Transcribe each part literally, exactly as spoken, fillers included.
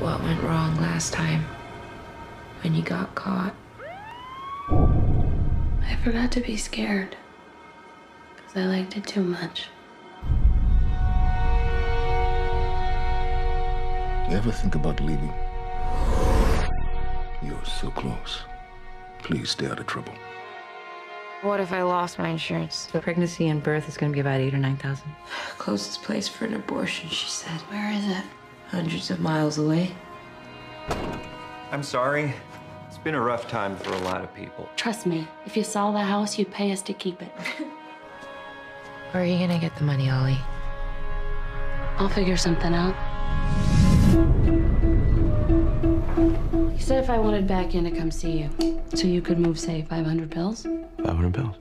what went wrong last time when you got caught. I forgot to be scared because I liked it too much. You ever think about leaving? You're so close. Please stay out of trouble. What if I lost my insurance? The pregnancy and birth is going to be about eight or nine thousand. Closest place for an abortion, she said. Where is it? Hundreds of miles away. I'm sorry. It's been a rough time for a lot of people. Trust me, if you sell the house, you'd pay us to keep it. Where are you going to get the money, Ollie? I'll figure something out. You said if I wanted back in to come see you, so you could move, say, five hundred pills? five hundred pills.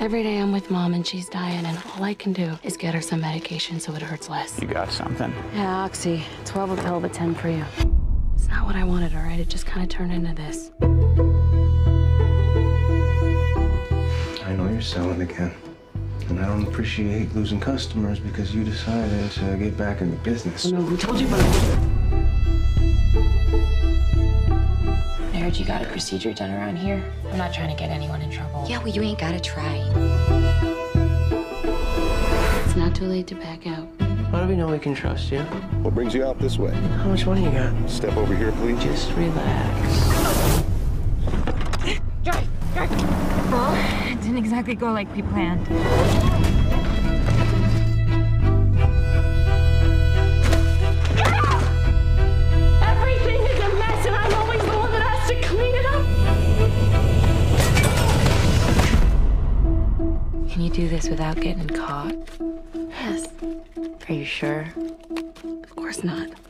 Every day I'm with Mom and she's dying, and all I can do is get her some medication so it hurts less. You got something? Yeah, Oxy. twelve a pill, but ten for you. It's not what I wanted, all right? It just kind of turned into this. I know you're selling again, and I don't appreciate losing customers because you decided to get back in the business. No, who told you about it? I heard you got a procedure done around here. I'm not trying to get anyone in trouble. Yeah, well, you ain't gotta try. It's not too late to back out. How do we know we can trust you? What brings you out this way? How much money you got? Step over here, please. Just relax. Drive, drive. Well, it didn't exactly go like we planned. Can you do this without getting caught? Yes. Are you sure? Of course not.